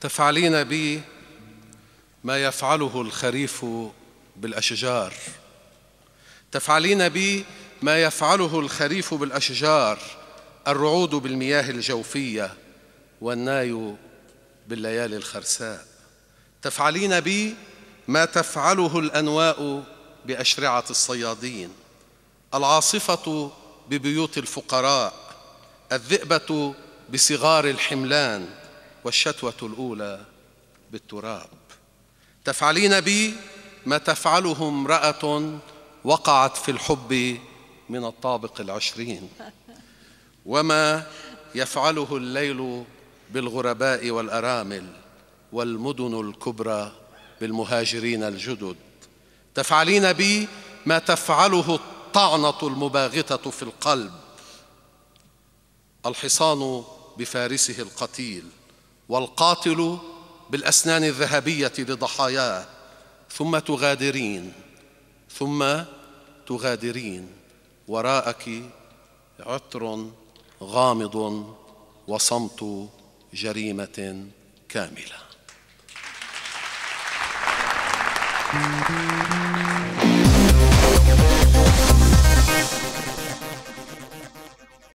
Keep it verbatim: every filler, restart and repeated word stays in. تفعلين بي ما يفعله الخريف بالأشجار، تفعلين بي ما يفعله الخريف بالأشجار، الرعود بالمياه الجوفية والناي بالليالي الخرساء، تفعلين بي ما تفعله الأنواء بأشرعة الصيادين، العاصفة ببيوت الفقراء، الذئبة بصغار الحملان، والشتوة الأولى بالتراب. تفعلين بي ما تفعله امرأة وقعت في الحب من الطابق العشرين، وما يفعله الليل بالغرباء والأرامل، والمدن الكبرى بالمهاجرين الجدد. تفعلين بي ما تفعله الطعنة المباغتة في القلب، الحصان بفارسه القتيل، والقاتل بالأسنان الذهبية لضحاياه، ثم تغادرين ثم تغادرين وراءك عطر غامض وصمت جريمة كاملة.